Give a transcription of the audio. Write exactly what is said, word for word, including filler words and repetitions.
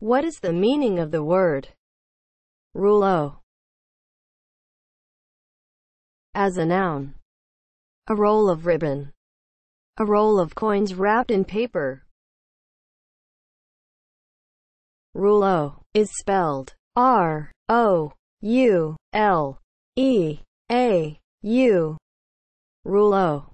What is the meaning of the word rouleau? As a noun, a roll of ribbon, a roll of coins wrapped in paper. Rouleau is spelled R O U L E A U. Rouleau.